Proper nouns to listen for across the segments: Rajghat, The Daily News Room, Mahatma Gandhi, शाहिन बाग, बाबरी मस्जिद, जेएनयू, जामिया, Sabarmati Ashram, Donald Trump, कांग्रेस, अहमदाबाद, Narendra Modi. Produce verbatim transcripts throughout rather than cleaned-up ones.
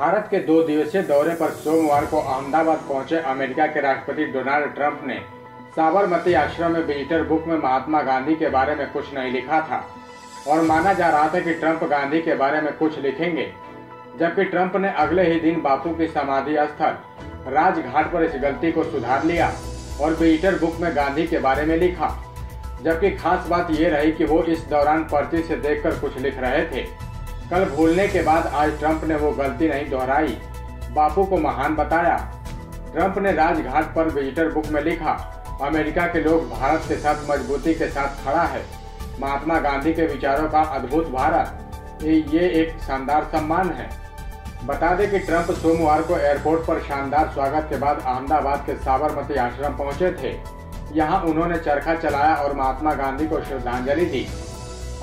भारत के दो दिवसीय दौरे पर सोमवार को अहमदाबाद पहुंचे अमेरिका के राष्ट्रपति डोनाल्ड ट्रंप ने साबरमती आश्रम में विजिटर बुक में महात्मा गांधी के बारे में कुछ नहीं लिखा था और माना जा रहा था कि ट्रंप गांधी के बारे में कुछ लिखेंगे, जबकि ट्रंप ने अगले ही दिन बापू की समाधि स्थल राजघाट पर इस गलती को सुधार लिया और विजिटर बुक में गांधी के बारे में लिखा। जबकि खास बात ये रही कि वो इस दौरान पर्ची से देखकर कुछ लिख रहे थे। कल भूलने के बाद आज ट्रंप ने वो गलती नहीं दोहराई, बापू को महान बताया। ट्रंप ने राजघाट पर विजिटर बुक में लिखा, अमेरिका के लोग भारत के साथ मजबूती के साथ खड़ा है, महात्मा गांधी के विचारों का अद्भुत भारत, ये एक शानदार सम्मान है। बता दें कि ट्रंप सोमवार को एयरपोर्ट पर शानदार स्वागत के बाद अहमदाबाद के साबरमती आश्रम पहुँचे थे। यहाँ उन्होंने चरखा चलाया और महात्मा गांधी को श्रद्धांजलि दी।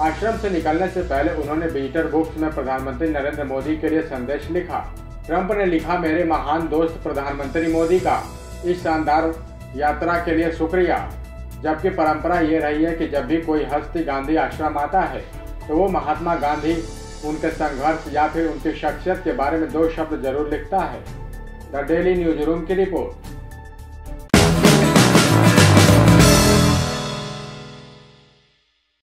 आश्रम से निकलने से पहले उन्होंने विजिटर बुक्स में प्रधानमंत्री नरेंद्र मोदी के लिए संदेश लिखा। ट्रंप ने लिखा, मेरे महान दोस्त प्रधानमंत्री मोदी का इस शानदार यात्रा के लिए शुक्रिया। जबकि परंपरा ये रही है कि जब भी कोई हस्ती गांधी आश्रम आता है तो वो महात्मा गांधी, उनके संघर्ष या फिर उनकी शख्सियत के बारे में दो शब्द जरूर लिखता है। द डेली न्यूज रूम की रिपोर्ट।